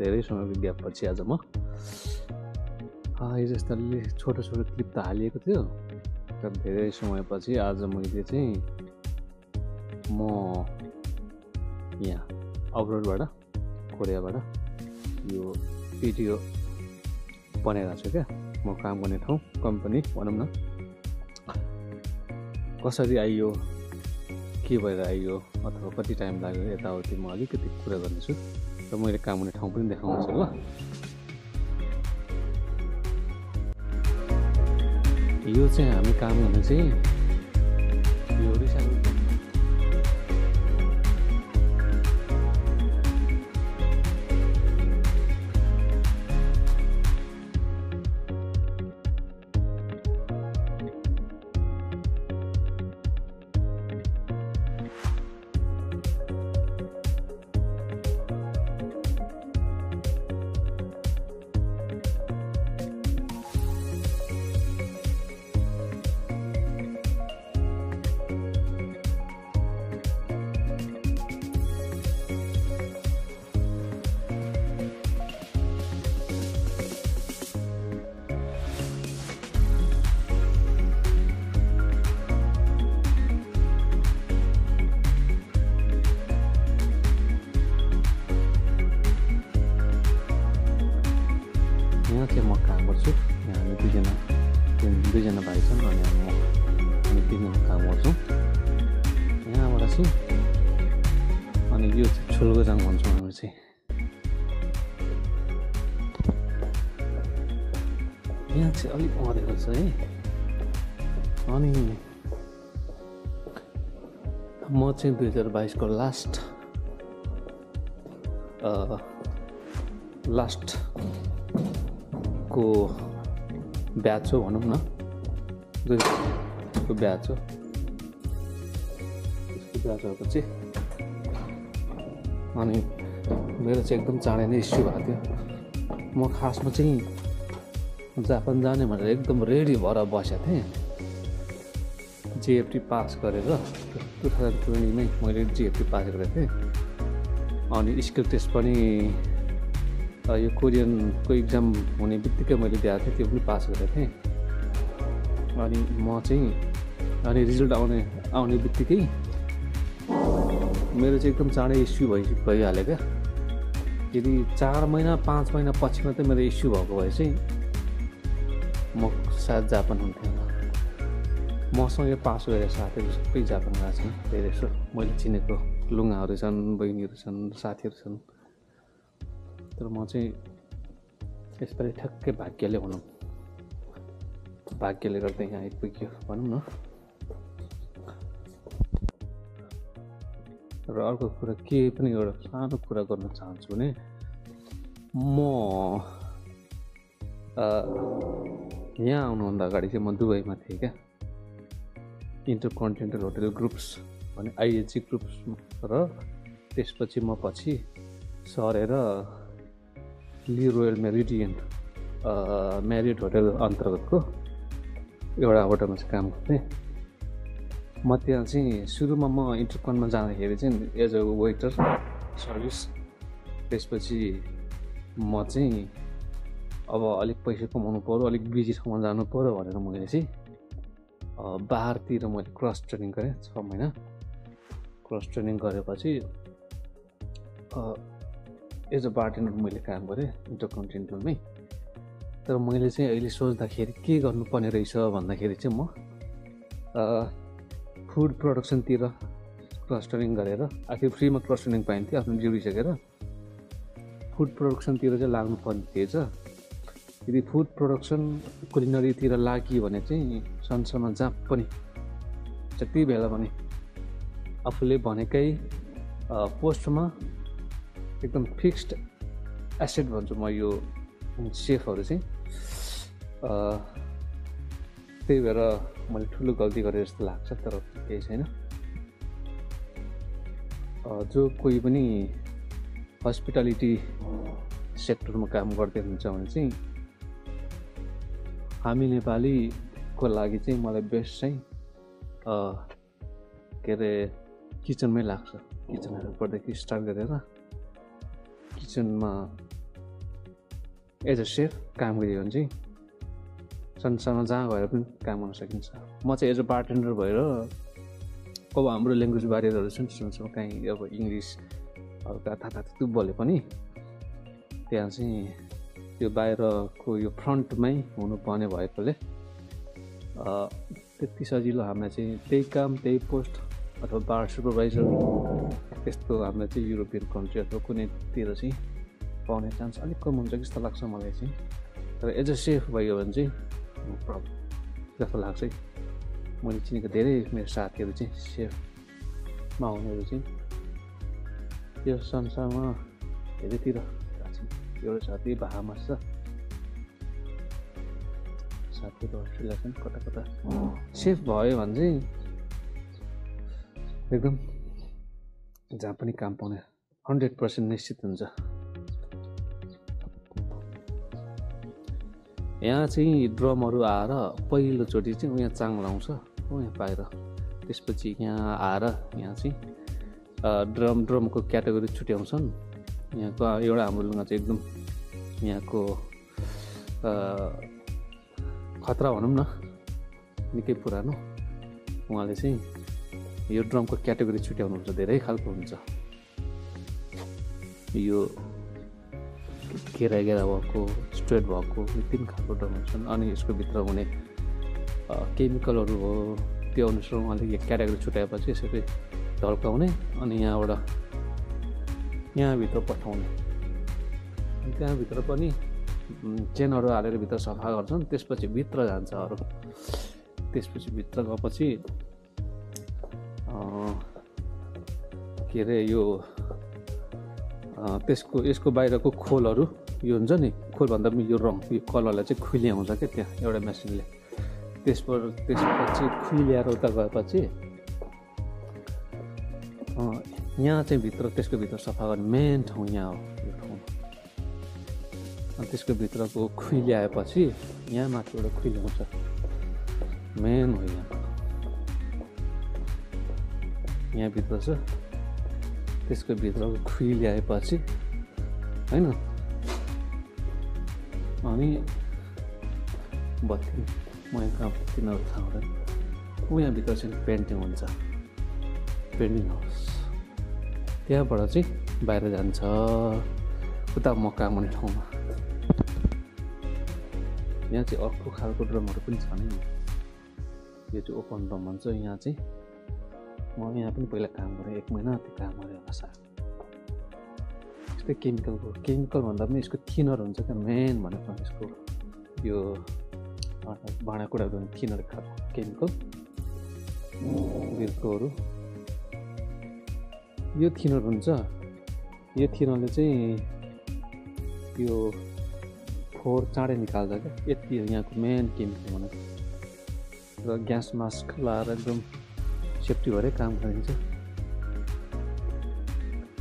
धेरै समय विज्ञापनपछि आज म यस स्थलले छोटो छोटो क्लिप त हालिएको थियो तर धेरै समयपछि आज मैले चाहिँ म यहाँ अपलोडबाट कोरियाबाट यो भिडियो बनाइरहेको छु के म काम गर्ने ठाउँ कम्पनी भनौं न कसरी आइयो के भएर आइयो अथवा कति टाइम लाग्यो यताउति म अलिकति कुरा गर्नेछु र मैले काम गर्ने ठाउँ पनि देखाउँछु ल यो चाहिँ हामी काम गर्ने चाहिँ यो रिसाइकल यहाँ चाहिँ अलिक मरेको छ है अनि म चाहिँ 2022 को लास्ट को ब्याच हो भनौं न त्यो ब्याच हो त्यसको ब्याच भएपछि अनि मेरो चाहिँ एकदम चाँडै नै इश्यु भएको थियो म खासमा चाहिँ जापान जाने भनेर एकदम रेडी भएर बसेको थिएँ जेएफटी पास गरेर 2020 मै मैले जेएफटी पास गरेको थिएँ अनि स्किल टेस्ट पनि यो कोरियनको एक्जाम हुने बित्तिकै मैले दिएको थिएँ त्यो पनि पास गरेको थिएँ अनि म चाहिँ अनि रिजल्ट आउने बित्तिकै मेरो चाहिँ एकदम चाँडै इश्यू भइहाल्यो क्या यदि 4 महिना 5 महिना पछि मात्रै मेरो इश्यू भएको भए चाहिँ म सायद जापान हुन्थेँ मसँगै पास गरेर साथीहरू सबै जापान गएको छन् धेरै सो मैले चिनेको लुङ्गाहरू छन् बहिनीहरू छन् साथीहरू छन् तर म चाहिँ यसपालि ठ्याक्कै भाग्यले भनौँ भाग्यले गर्दा यहाँ आइपुग्यो भनौँ न र अर्को कुरा के पनि एउटा सानो कुरा गर्न चाहन्छु भने म यहाँ आउनुभन्दा अगाडि चाहिँ म दुबईमा थिएँ क्या इन्टरकन्टिनेन्टल होटल ग्रुप्स भने आइएचजी ग्रुप्स र त्यसपछि म पछि सरेर लिरोय मेरिडियन मेरिड होटल अन्तर्गतको एउटा होटलमा चाहिँ काम गर्थेँ म त्यहाँ चाहिँ सुरुमा म इन्टरकनमा जाँदाखेरि चाहिँ एज अ वेटर सर्भिस त्यसपछि म चाहिँ अब अलिक पैसा कमाउनु पर्यो अलिक बिजी ठाउँमा जानु पर्यो भनेर मैले चाहिँ बाहरतिर मैले क्रस ट्रेनिङ गरेँ 6 महिना क्रस ट्रेनिङ गरेपछि एज अ बार्टेन्डर मैले काम गरेँ इन्टरकन्टिनेन्टलमै तर मैले चाहिँ अहिले सोच्दाखेरि के गर्नुपर्ने रहेछ भन्दाखेरि चाहिँ म फुड प्रोडक्सनतिर क्रस ट्रेनिङ गरेर आखिर फ्रीमा क्रस ट्रेनिङ पाइन्थ्यो आफ्नो ड्युटी सकेर फुड प्रोडक्सनतिर चाहिँ लाग्नुपर्ने थिएछ यदि फुड प्रोडक्सन कुलिनरीतिर लाग्यो भने चाहिँ संसारमा जहाँ पनि जति बेला पनि आफूले भनेकै पोस्टमा एकदम फिक्स्ड एसेट भन्छु म यो सेफहरू चाहिँ त्यही भएर मैले ठुलो गल्ती गरेँ जस्तो लाग्छ तर केही छैन जो कोही पनि हस्पिटालिटी सेक्टरमा काम गर्दै हुन्छ भने चाहिँ हामी नेपालीको लागि चाहिँ मलाई बेस्ट चाहिँ के अरे किचनमै लाग्छ किचन हेल्प गर्दै स्टार्ट गरेर किचनमा एज अ सेफ काम गरियो भने चाहिँ संसारमा जहाँ गएर पनि काम गर्न सकिन्छ। म चाहिँ एज अ बारटेन्डर भएर अब हाम्रो ल्याङ्ग्वेज बारेहरू छन् त्यसमा कहीँ अब इङ्ग्लिस हल्का थाहा थुतु बोले पनि त्यहाँ चाहिँ त्यो बाहिरको यो फ्रन्टमै हुनुपर्ने भएकोले त्यति सजिलो हामीलाई चाहिँ त्यही काम त्यही पोस्ट अथवा बार सुपरभाइजर त्यस्तो हामीलाई चाहिँ युरोपियन कन्ट्री अथवा कुनैतिर चाहिँ पाउने चान्स अलिक कम हुन्छ कि जस्तो लाग्छ मलाई चाहिँ। तर एज अ सेफ भयो भने चाहिँ प्रब्लम जस्तो लाग्छ। मैले चिनेको धेरै मेरो साथीहरू चाहिँ सेफमा हुनेहरू चाहिँ यो संसारमा धेरैतिर एउटा साथी बाहामा छ, साथीहरू अस्ट्रेलिया छन्, कता कता सेफ भयो भने चाहिँ एकदम जहाँ पनि काम पाउने 100% निश्चित हुन्छ। यहाँ चाहिँ ड्रमहरू आएर पहिलोचोटि चाहिँ यहाँ चाङ लाउँछ यहाँ बाहिर, त्यसपछि यहाँ आएर यहाँ चाहिँ ड्रमको क्याटेगोरी छुट्याउँछन्। यहाँको एउटा हाम्रो लुगा चाहिँ एकदम यहाँको खतरा भनौँ न, निकै पुरानो, उहाँले चाहिँ यो ड्रमको क्याटेगोरी छुट्याउनुहुन्छ। धेरै खालको हुन्छ यो घेरा घेरा भएको स्ट्रेट भएको तीन खालको ड्रम हुन्छन् अनि यसको भित्र हुने केमिकलहरू हो त्यो अनुसार उहाँले यो क्याटेगोरी छुट्याएपछि यसरी ढल्काउने अनि यहाँबाट यहाँभित्र पठाउने। त्यहाँभित्र पनि चेनहरू हालेर भित्र सफा गर्छन्, त्यसपछि भित्र जान्छ अरू। त्यसपछि भित्र गएपछि के अरे यो त्यसको यसको बाहिरको खोलहरू यो हुन्छ नि, खोलभन्दा पनि यो रङ यो कलरलाई चाहिँ खुल्याउँछ क्या त्यहाँ एउटा मेसिनले। त्यसपछि खुल्याएर उता गएपछि यहाँ चाहिँ भित्र त्यसको भित्र सफा गर्ने मेन ठाउँ यहाँ हो यो ठाउँ। अनि त्यसको भित्रको खुल्याएपछि यहाँ माथि एउटा खुल्याउँछ मेन हो यहाँ, यहाँभित्र छ। त्यसको भित्र खुल्याएपछि होइन अनि बत्ती म यहाँ तिनीहरू थाहा हुँदैन ऊ यहाँभित्र चाहिँ पेन्टिङ हुन्छ, पेन्टिङ हाउस। त्यहाँबाट चाहिँ बाहिर जान्छ उता मक्का भन्ने ठाउँमा। यहाँ चाहिँ अर्को खालको ड्रमहरू पनि छन्, यो चाहिँ ओपन ड्रम भन्छ। यहाँ चाहिँ म यहाँ पनि पहिला काम गरेँ, 1 महिना त्यो काम गरेँ होला सायद। यस्तै केमिकल भन्दा पनि यसको थिनर हुन्छ क्या मेन भनेको, यसको यो भाँडाकुँडाहरू थिनर खालको केमिकल बिर्कोहरू यो थिनर हुन्छ। यो थिनरले चाहिँ यो फोहोर चाँडै निकाल्छ क्या, यति हो यहाँको मेन केमिकल भनेको। र ग्यास मास्क लाएर एकदम सेफ्टी भएरै काम गरिन्छ।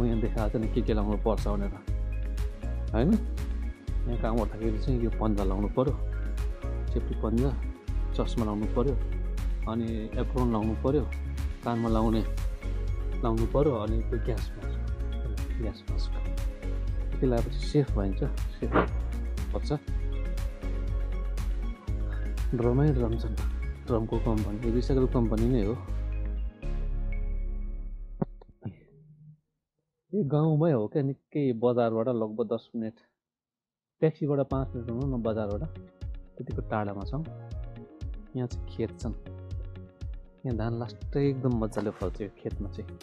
म यहाँ देखाएको नि के लाउनु पर्छ भनेर होइन, यहाँ काम गर्दाखेरि चाहिँ यो पन्जा लाउनु पऱ्यो, सेफ्टी पन्जा, चस्मा लाउनु पऱ्यो, अनि एप्रोन लाउनु पऱ्यो, कानमा लाउनु पऱ्यो, अनि त्यो ग्यास मास्क त्यो लगाएपछि सेफ भइन्छ। सेफ पर्छ ड्रम छन्, ड्रमको कम्पनी रिसाइकल कम्पनी नै हो, यो गाउँमै हो क्या। निकै बजारबाट लगभग 10 मिनट ट्याक्सीबाट 5 मिनट हुनु न, बजारबाट त्यतिको टाढामा छौँ। यहाँ चाहिँ खेत छन्, यहाँ धान लास्टै एकदम मजाले फल्छ यो खेतमा चाहिँ।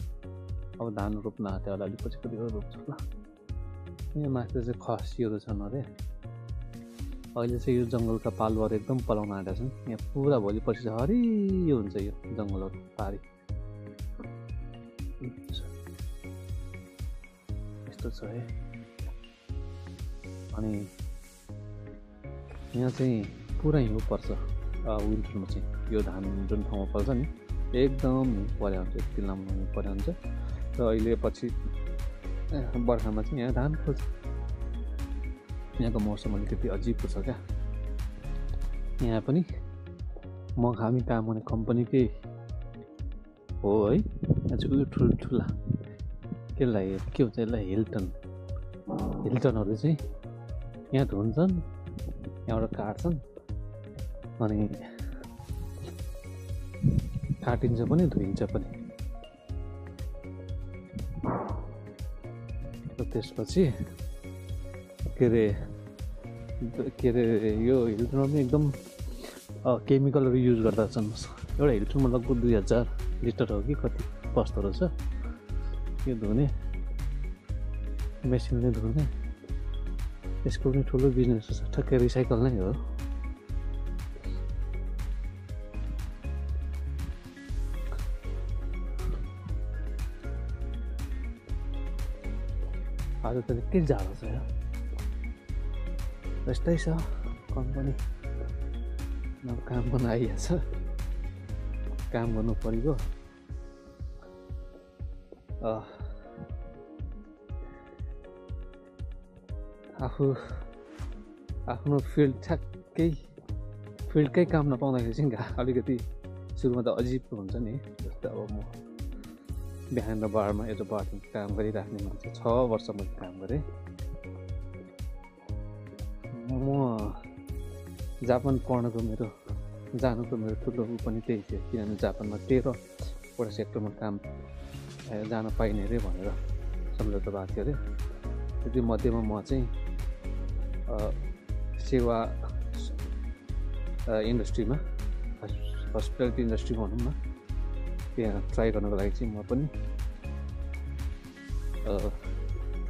अब धान रोप्न आँट्यो होला, अलिक पछि रोप्छ होला। यहाँ माथि चाहिँ खसीहरू छन् अरे, अहिले चाहिँ यो जङ्गलका पालुवाहरू एकदम पलाउन आँटेका छन्। यहाँ पुरा भोलि पर्सि चाहिँ हरियो हुन्छ यो जङ्गलहरू पारी छ है। अनि यहाँ चाहिँ पुरा हिउँ पर्छ विन्टरमा चाहिँ, यो धान जुन ठाउँमा पर्छ नि एकदम हिउँ परे हुन्छ, यति लामो हिउँ परे हुन्छ। र अहिले पछि बर्खामा चाहिँ यहाँ धान फल्छ। यहाँको मौसम अलिकति अजिबको छ क्या। यहाँ पनि हामी काम गर्ने कम्पनीकै हो है। यहाँ चाहिँ उयो ठुल्ठुला त्यसलाई के भन्छ, यसलाई हिल्टनहरू चाहिँ यहाँ धुन्छन्, यहाँबाट काट्छन् अनि काटिन्छ पनि धुइन्छ पनि। त्यसपछि के रे यो हिल्समा पनि एकदम केमिकलहरू युज गर्दछन्। एउटा हिल्समा लगभग 2000 लिटर हो कि कति बस्दो रहेछ यो धुने मेसिनले धुने। यसको पनि ठुलो बिजनेस छ, ठक्कै रिसाइकल नै हो। आज त निकै जाडो छ यार, यस्तै छ। कम्पनी काम गर्न आइहाल्छ, काम गर्नु परेको। आफ्नो फिल्ड ठ्याक्कै फिल्डकै काम नपाउँदाखेरि चाहिँ अलिकति सुरुमा त अजीब हुन्छ नि। जस्तो अब म बिहान बारमा एउटा बाटो काम गरिराख्ने मान्छे, 6 वर्ष मैले काम गरेँ। म जापान पढ्नको जानुको मेरो ठुलो उ पनि त्यही थियो, किनभने जापानमा 13 वटा सेक्टरमा काम जान पाइने अरे भनेर सम्झौता भएको थियो अरे। त्यति मध्येमा म चाहिँ सेवा इन्डस्ट्रीमा, हस्पिटालिटी इन्डस्ट्री भनौँ न, त्यहाँ ट्राई गर्नको लागि चाहिँ म पनि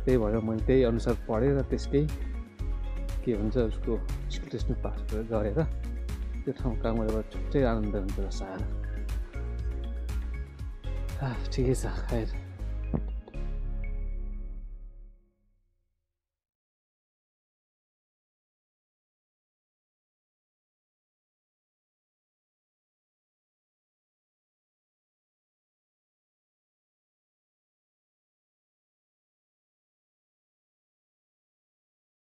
त्यही भएर मैले त्यही अनुसार पढेर त्यसकै के भन्छ उसको स्किल टेस्ट पास गरेर त्यो ठाउँ काम गरेर छुट्टै आनन्द हुन्छ सायद। ठिकै छ, खैर।